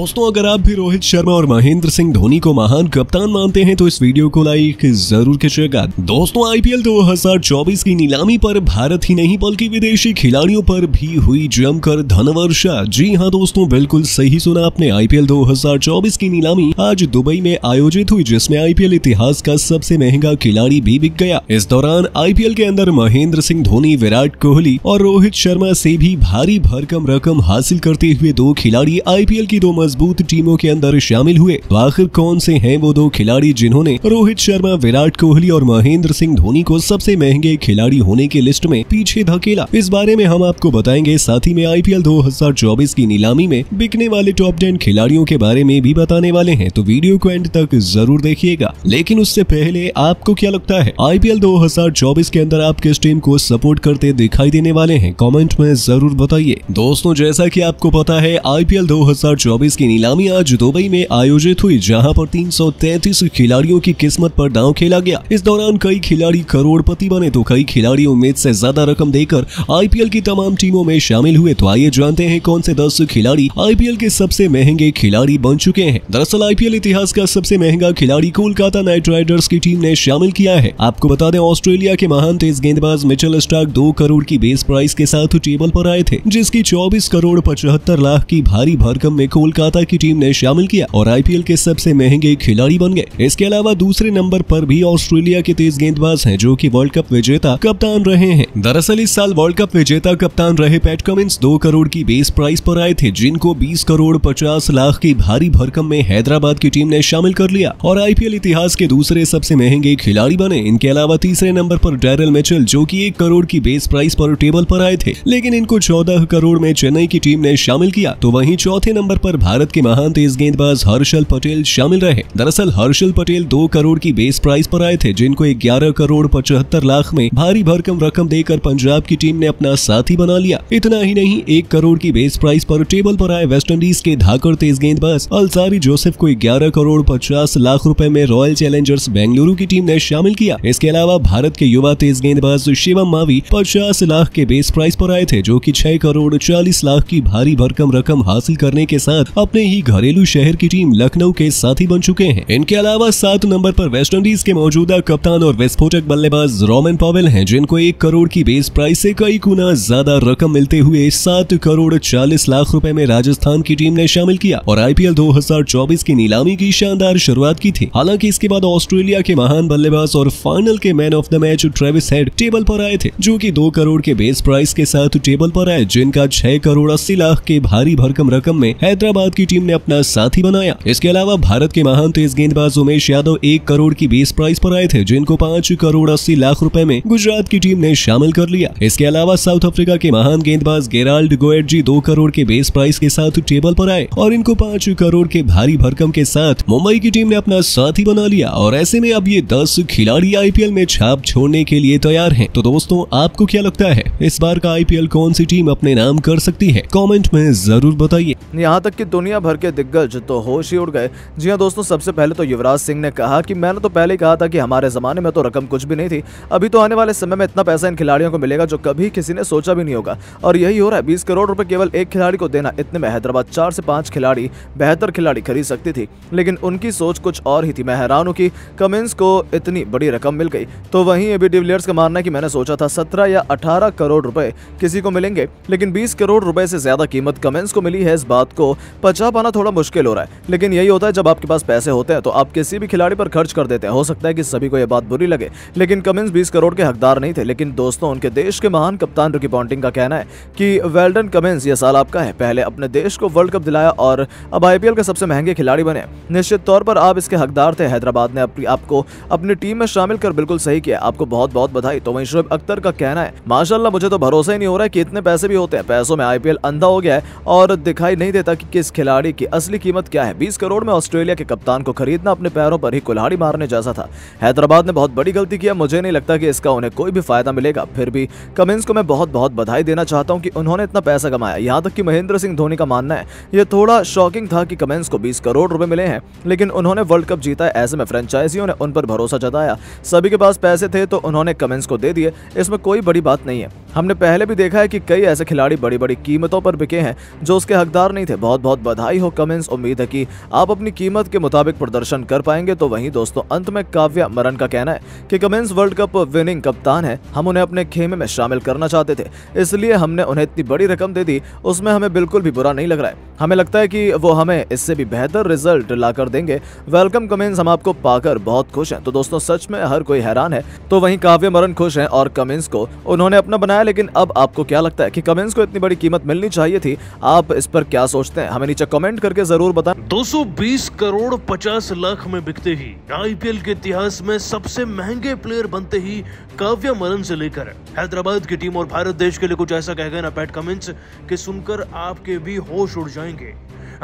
दोस्तों अगर आप भी रोहित शर्मा और महेंद्र सिंह धोनी को महान कप्तान मानते हैं तो इस वीडियो को लाइक जरूर कीजिएगा। दोस्तों आईपीएल 2024 की नीलामी पर भारत ही नहीं बल्कि विदेशी खिलाड़ियों पर भी हुई जमकर धनवर्षा। जी हाँ दोस्तों, बिल्कुल सही सुना आपने। आईपीएल 2024 की नीलामी आज दुबई में आयोजित हुई, जिसमें आईपीएल इतिहास का सबसे महंगा खिलाड़ी भी बिक गया। इस दौरान आईपीएल के अंदर महेंद्र सिंह धोनी, विराट कोहली और रोहित शर्मा से भी भारी भरकम रकम हासिल करते हुए दो खिलाड़ी आईपीएल की दो मजबूत टीमों के अंदर शामिल हुए। तो आखिर कौन से हैं वो दो खिलाड़ी जिन्होंने रोहित शर्मा, विराट कोहली और महेंद्र सिंह धोनी को सबसे महंगे खिलाड़ी होने के लिस्ट में पीछे धकेला? इस बारे में हम आपको बताएंगे। साथ ही में आईपीएल 2024 की नीलामी में बिकने वाले टॉप 10 खिलाड़ियों के बारे में भी बताने वाले हैं, तो वीडियो को एंड तक जरूर देखिएगा। लेकिन उससे पहले आपको क्या लगता है आईपीएल 2024 के अंदर आप किस टीम को सपोर्ट करते दिखाई देने वाले हैं? कमेंट में जरूर बताइए। दोस्तों जैसा कि आपको पता है आईपीएल 2024 की नीलामी आज दुबई में आयोजित हुई, जहां पर 333 खिलाड़ियों की किस्मत पर दांव खेला गया। इस दौरान कई खिलाड़ी करोड़पति बने तो कई खिलाड़ी उम्मीद से ज्यादा रकम देकर आईपीएल की तमाम टीमों में शामिल हुए। तो आइए जानते हैं कौन से 10 खिलाड़ी आईपीएल के सबसे महंगे खिलाड़ी बन चुके हैं। दरअसल आईपीएल इतिहास का सबसे महंगा खिलाड़ी कोलकाता नाइट राइडर्स की टीम ने शामिल किया है। आपको बता दें ऑस्ट्रेलिया के महान तेज गेंदबाज मिचेल स्टार्क 2 करोड़ की बेस प्राइस के साथ टेबल पर आए थे, जिसकी 24 करोड़ 75 लाख की भारी भरकम में कोलकाता की टीम ने शामिल किया और आईपीएल के सबसे महंगे खिलाड़ी बन गए। इसके अलावा दूसरे नंबर पर भी ऑस्ट्रेलिया के तेज गेंदबाज हैं, जो कि वर्ल्ड कप विजेता कप्तान रहे हैं। दरअसल इस साल वर्ल्ड कप विजेता कप्तान रहे पैट कमिंस 2 करोड़ की बेस प्राइस पर आए थे, जिनको 20 करोड़ 50 लाख की भारी भरकम में हैदराबाद की टीम ने शामिल कर लिया और आईपीएल इतिहास के दूसरे सबसे महंगे खिलाड़ी बने। इनके अलावा तीसरे नंबर पर डैरिल मिचेल, जो की 1 करोड़ की बेस प्राइस पर टेबल पर आए थे, लेकिन इनको 14 करोड़ में चेन्नई की टीम ने शामिल किया। तो वहीं चौथे नंबर पर भारत के महान तेज गेंदबाज हर्षल पटेल शामिल रहे। दरअसल हर्षल पटेल 2 करोड़ की बेस प्राइस पर आए थे, जिनको 11 करोड़ 75 लाख में भारी भरकम रकम देकर पंजाब की टीम ने अपना साथी बना लिया। इतना ही नहीं 1 करोड़ की बेस प्राइस पर टेबल पर आए वेस्टइंडीज के धाकड़ तेज गेंदबाज अल्सारी जोसेफ को 11 करोड़ 50 लाख रूपए में रॉयल चैलेंजर्स बेंगलुरु की टीम ने शामिल किया। इसके अलावा भारत के युवा तेज गेंदबाज शिवम मावी 50 लाख के बेस प्राइस पर आए थे, जो कि 6 करोड़ 40 लाख की भारी भरकम रकम हासिल करने के साथ अपने ही घरेलू शहर की टीम लखनऊ के साथी बन चुके हैं। इनके अलावा 7 नंबर पर वेस्टइंडीज के मौजूदा कप्तान और विस्फोटक बल्लेबाज रोमन पॉवेल हैं, जिनको 1 करोड़ की बेस प्राइस से कई गुना ज्यादा रकम मिलते हुए 7 करोड़ 40 लाख रूपए में राजस्थान की टीम ने शामिल किया और आईपीएल 2024 की नीलामी की शानदार शुरुआत की थी। हालांकि इसके बाद ऑस्ट्रेलिया के महान बल्लेबाज और फाइनल के man of the match Travis Head table पर आए थे, जो की 2 करोड़ के बेस प्राइस के साथ टेबल पर आए, जिनका 6 करोड़ 80 लाख के भारी भरकम रकम में हैदराबाद की टीम ने अपना साथी बनाया। इसके अलावा भारत के महान तेज गेंदबाज उमेश यादव 1 करोड़ की बेस प्राइस पर आए थे, जिनको 5 करोड़ 80 लाख रुपए में गुजरात की टीम ने शामिल कर लिया। इसके अलावा साउथ अफ्रीका के महान गेंदबाज गेराल्ड गोएर्ज 2 करोड़ के बेस प्राइस के साथ टेबल पर आए और इनको 5 करोड़ के भारी भरकम के साथ मुंबई की टीम ने अपना साथी बना लिया। और ऐसे में अब ये 10 खिलाड़ी आईपीएल में छाप छोड़ने के लिए तैयार है। तो दोस्तों आपको क्या लगता है इस बार का आईपीएल कौन सी टीम अपने नाम कर सकती है? कमेंट में जरूर बताइए। यहाँ तक कि दुनिया भर के दिग्गज तो होश ही उड़ गए। जी हाँ दोस्तों, सबसे पहले तो युवराज सिंह ने कहा कि मैंने तो पहले ही कहा था कि हमारे जमाने में तो रकम कुछ भी नहीं थी, अभी तो आने वाले समय में इतना पैसा इन खिलाड़ियों को मिलेगा जो कभी किसी ने सोचा भी नहीं होगा। और यही हो रहा है, 20 करोड़ रुपए केवल एक खिलाड़ी को देना, इतने में हैदराबाद 4 से 5 खिलाड़ी बेहतर खिलाड़ी खरीद सकती थी, लेकिन उनकी सोच कुछ और ही थी। मैं हैरान हूँ कि कमिंस को इतनी बड़ी रकम मिल गई। तो वहीं एबी डिविलियर्स का मानना है कि मैंने सोचा था 17 या 18 करोड़ रुपए किसी को मिलेंगे, लेकिन 20 करोड़ रुपए से ज्यादा कीमत कमिंस को मिली है। इस बात को पचा पाना थोड़ा मुश्किल हो रहा है, लेकिन यही होता है जब आपके पास पैसे होते हैं तो आप किसी भी खिलाड़ी पर खर्च कर देते हैं। हो सकता है कि सभी को यह बात बुरी लगे, लेकिन कमिंस 20 करोड़ के हकदार नहीं थे। लेकिन दोस्तों उनके देश के महान कप्तान रिकी पॉन्टिंग का कहना है कि वेल डन कमिंस, यह साल आपका है, पहले अपने देश को वर्ल्ड कप दिलाया और अब आईपीएल के सबसे महंगे खिलाड़ी बने। निश्चित तौर पर आप इसके हकदार थे। हैदराबाद ने आपको अपनी टीम में शामिल कर बिल्कुल सही किया, आपको बहुत बहुत बधाई। तो वहीं शोएब अख्तर का कहना है माशाल्लाह, मुझे तो भरोसा ही नहीं हो रहा है कि इतने पैसे भी होते हैं। पैसों में आईपीएल अंधा हो गया है और दिखाई नहीं देता कि किस खिलाड़ी की असली कीमत क्या है। 20 करोड़ में ऑस्ट्रेलिया के कप्तान को खरीदना अपने पैरों पर ही कुल्हाड़ी मारने जैसा था। हैदराबाद ने बहुत बड़ी गलती किया, मुझे नहीं लगता कि इसका उन्हें कोई भी फायदा मिलेगा। फिर भी कमिंस को मैं बहुत बहुत बधाई देना चाहता हूं कि उन्होंने इतना पैसा कमाया। यहां तक कि महेंद्र सिंह धोनी का मानना है यह थोड़ा शॉकिंग था कि कमिंस को 20 करोड़ रुपए मिले हैं, लेकिन उन्होंने वर्ल्ड कप जीता है। ऐसे में फ्रेंचाइजियों ने उन पर भरोसा जताया, सभी के पास पैसे थे तो उन्होंने कमिंस को दे दिए, इसमें कोई बड़ी बात नहीं है। हमने पहले भी देखा है कि कई ऐसे खिलाड़ी बड़ी बड़ी कीमतों पर बिके हैं जो उसके हकदार नहीं थे। बहुत बहुत बधाई हो कमिंस, उम्मीद है कि आप अपनी कीमत के मुताबिक प्रदर्शन कर पाएंगे। तो वहीं दोस्तों अंत में काव्या मरन का कहना है कि कमिंस वर्ल्ड कप विनिंग कप्तान है, हम उन्हें अपने खेमे में शामिल करना चाहते थे, इसलिए हमने उन्हें इतनी बड़ी रकम दे दी, उसमें हमें बिल्कुल भी बुरा नहीं लग रहा है, हमें लगता है कि वो हमें इससे भी बेहतर रिजल्ट लाकर देंगे। वेलकम कमिंस, हम आपको पाकर बहुत खुश हैं। तो दोस्तों सच में हर कोई हैरान है। तो वहीं काव्या मरन खुश हैं और कमिंस को उन्होंने अपना बनाया। लेकिन अब आपको क्या लगता है कि कमिंस को इतनी बड़ी कीमत मिलनी चाहिए थी? आप इस पर क्या सोचते हैं हमें नीचे कमेंट करके जरूर बताएं। 220 करोड़ 50 लाख में बिकते ही आईपीएल के इतिहास में सबसे महंगे प्लेयर बनते ही काव्या मरन से लेकर हैदराबाद की टीम और भारत देश के लिए कुछ ऐसा कह गए ना पैट कमिंस के सुनकर आपके भी होश उड़ जाएंगे।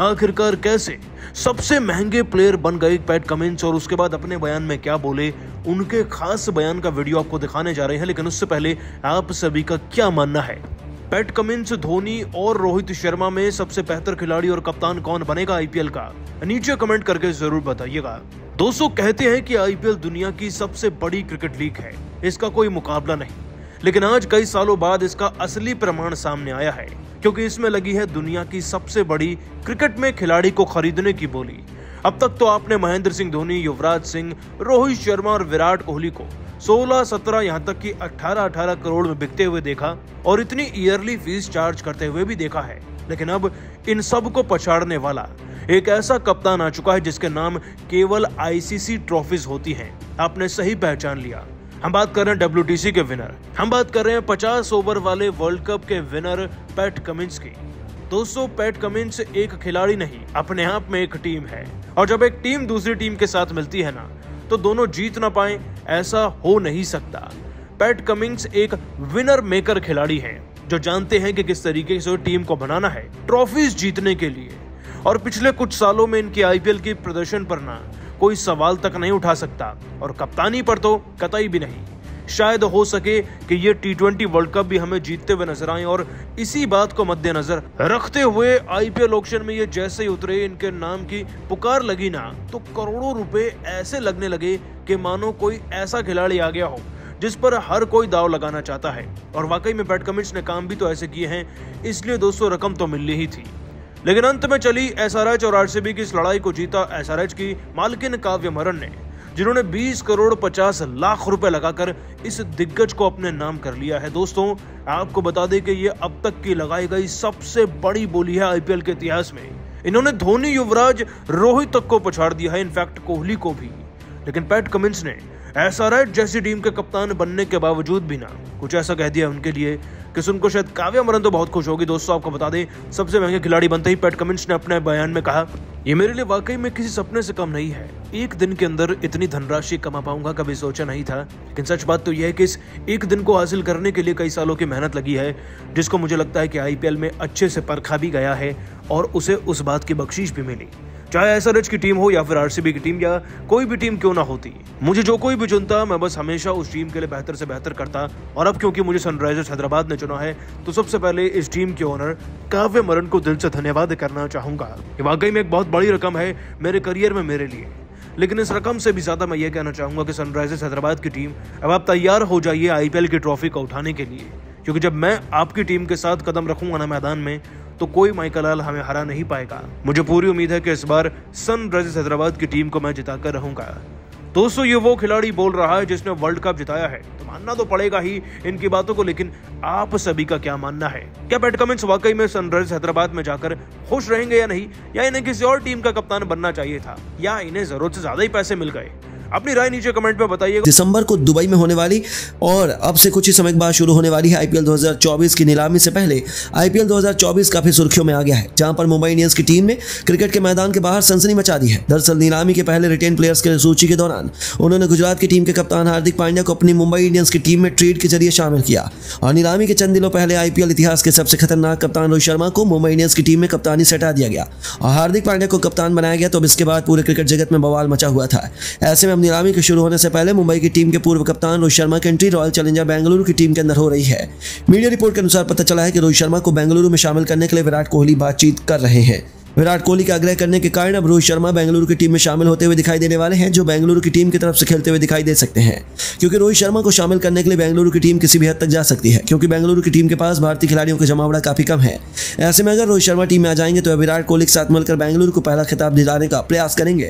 आखिरकार कैसे सबसे महंगे प्लेयर बन गए पैट कमिंस और उसके बाद अपने बयान में क्या बोले, उनके खास बयान का वीडियो आपको दिखाने जा रहे हैं। लेकिन उससे पहले आप सभी का क्या मानना है, पैट कमिंस, धोनी और रोहित शर्मा में सबसे बेहतर खिलाड़ी और कप्तान कौन बनेगा आईपीएल का, नीचे कमेंट करके जरूर बताइएगा। दोस्तों कहते हैं कि आईपीएल दुनिया की सबसे बड़ी क्रिकेट लीग है, इसका कोई मुकाबला नहीं, लेकिन आज कई सालों बाद इसका असली प्रमाण सामने आया है, क्योंकि इसमें लगी है दुनिया की सबसे बड़ी क्रिकेट में खिलाड़ी को खरीदने की बोली। अब तक तो आपने महेंद्र सिंह धोनी, युवराज सिंह, रोहित शर्मा और विराट कोहली को 16, 17 यहाँ तक कि 18 करोड़ में बिकते हुए देखा और इतनी ईयरली फीस चार्ज करते हुए भी देखा है। लेकिन अब इन सब को पछाड़ने वाला एक ऐसा कप्तान आ चुका है जिसके नाम केवल आईसीसी ट्रॉफीज होती है। आपने सही पहचान लिया, हम बात कर रहे हैं डब्ल्यूटीसी के विनर, हम बात कर रहे हैं 50 ओवर वाले वर्ल्ड कप के विनर पैट कमिंस की। दोस्तों पैट कमिंस एक खिलाड़ी नहीं, अपने आप में एक टीम है, और जब एक टीम दूसरी टीम के साथ मिलती है ना, तो दोनों जीत ना पाए ऐसा हो नहीं सकता। पैट कमिंस एक विनर मेकर खिलाड़ी है जो जानते हैं कि किस तरीके से टीम को बनाना है ट्रॉफीज जीतने के लिए, और पिछले कुछ सालों में इनके आईपीएल के प्रदर्शन पर ना कोई सवाल तक नहीं उठा सकता, और कप्तानी पर तो कतई भी नहीं। शायद हो सके कि ये टी20 वर्ल्ड कप भी हमें जीतते हुए नजर आए, और इसी बात को मद्देनजर रखते हुए आईपीएल ऑक्शन में ये जैसे ही उतरे, इनके नाम की पुकार लगी ना, तो करोड़ों रुपए ऐसे लगने लगे कि मानो कोई ऐसा खिलाड़ी आ गया हो जिस पर हर कोई दाव लगाना चाहता है। और वाकई में पैट कमिंस ने काम भी तो ऐसे किए हैं, इसलिए दोस्तों रकम तो मिलनी ही थी। लेकिन अंत में चली एसआरएच और आरसीबी की इस लड़ाई को जीता एसआरएच की मालकिन काव्या मरन ने, जिन्होंने 20 करोड़ 50 लाख रुपए लगाकर इस दिग्गज को अपने नाम कर लिया है। दोस्तों आपको बता दें कि ये अब तक की लगाई गई सबसे बड़ी बोली है आईपीएल के इतिहास में। इन्होंने धोनी, युवराज, रोहित तक को पछाड़ दिया है, इनफैक्ट कोहली को भी। लेकिन पैट कमिंस ने एसआरएच जैसी टीम के कप्तान बनने के बावजूद भी ना कुछ ऐसा कह दिया उनके लिए कि सुनकर शायद काव्या मरन तो बहुत खुश होगी। दोस्तों आपको बता दें सबसे महंगे खिलाड़ी बनते ही पैट कमिंस ने अपने बयान में कहा, ये मेरे लिए वाकई में किसी सपने से कम नहीं है, एक दिन के अंदर इतनी धनराशि कमा पाऊंगा कभी सोचा नहीं था। लेकिन सच बात तो यह है कि इस एक दिन को हासिल करने के लिए कई सालों की मेहनत लगी है, जिसको मुझे लगता है कि आईपीएल में अच्छे से परखा भी गया है और उसे उस बात की बख्शीश भी मिली। चाहे एसआरएच की टीम हो या फिर आरसीबी की टीम या कोई भी टीम क्यों ना होती, मुझे जो कोई भी चुनता मैं बस हमेशा उस टीम के लिए बेहतर से बेहतर करता, और अब क्योंकि मुझे सनराइजर्स हैदराबाद ने चुना है तो सबसे पहले इस टीम के ओनर काव्या मरन को दिल से धन्यवाद करना चाहूंगा। वाकई में एक बहुत बड़ी रकम है मेरे करियर में मेरे लिए, लेकिन इस रकम से भी ज्यादा मैं ये कहना चाहूंगा कि सनराइजर्स हैदराबाद की टीम, अब आप तैयार हो जाइए आईपीएल की ट्रॉफी को उठाने के लिए, क्योंकि जब मैं आपकी टीम के साथ कदम रखूंगा ना मैदान में, तो कोई माइकलाल हमें हरा नहीं पाएगा। मुझे पूरी उम्मीद है कि इस बार सनराइजर्स हैदराबाद की टीम को मैं जिताकर रहूंगा। दोस्तों ये वो खिलाड़ी बोल रहा है जिसने वर्ल्ड कप जिताया है, तो मानना तो पड़ेगा ही इनकी बातों को। लेकिन आप सभी का क्या मानना है, क्या पैट कमिंस वाकई में सनराइजर्स हैदराबाद में जाकर खुश रहेंगे या नहीं, या इन्हें किसी और टीम का कप्तान बनना चाहिए था, या इन्हें जरूरत से ज्यादा ही पैसे मिल गए? अपनी राय नीचे कमेंट में बताइएगा। दिसंबर को दुबई में होने वाली और अब से कुछ ही समय बाद शुरू होने वाली है आईपीएल 2024 की नीलामी से पहले आईपीएल 2024 काफी सुर्खियों में आ गया है, जहां पर मुंबई इंडियंस की टीम ने क्रिकेट के मैदान के बाहर सनसनी मचा दी है। दरअसल नीलामी के पहले रिटेन प्लेयर्स की सूची के दौरान उन्होंने गुजरात की टीम के कप्तान हार्दिक पांड्या को अपनी मुंबई इंडियंस की टीम में ट्रेड के जरिए शामिल किया, और नीलामी के चंद दिनों पहले आईपीएल इतिहास के सबसे खतरनाक कप्तान रोहित शर्मा को मुंबई इंडियंस की टीम में कप्तानी से हटा दिया गया और हार्दिक पांड्या को कप्तान बनाया गया। तो इसके बाद पूरे क्रिकेट जगत में बवाल मचा हुआ था। ऐसे में नीलामी के शुरू होने से पहले मुंबई की टीम के पूर्व कप्तान रोहित शर्मा की एंट्री रॉयल चैलेंजर्स बेंगलुरु की टीम के अंदर हो रही है। मीडिया रिपोर्ट के अनुसार पता चला है कि रोहित शर्मा को बेंगलुरु में शामिल करने के लिए विराट कोहली बातचीत कर रहे हैं। विराट कोहली का आग्रह करने के कारण अब रोहित शर्मा बेंगलुरु की टीम में शामिल होते हुए दिखाई देने वाले हैं, जो बेंगलुरु की टीम की तरफ से खेलते हुए दिखाई दे सकते हैं। क्योंकि रोहित शर्मा को शामिल करने के लिए बेंगलुरु की टीम किसी भी हद तक जा सकती है, क्योंकि बेंगलुरु की टीम के पास भारतीय खिलाड़ियों का जमावड़ा काफी कम है। ऐसे में अगर रोहित शर्मा टीम में आ जाएंगे तो विराट कोहली के साथ मिलकर बेंगलुरु को पहला खिताब दिलाने का प्रयास करेंगे।